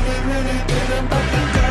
really didn't fucking do.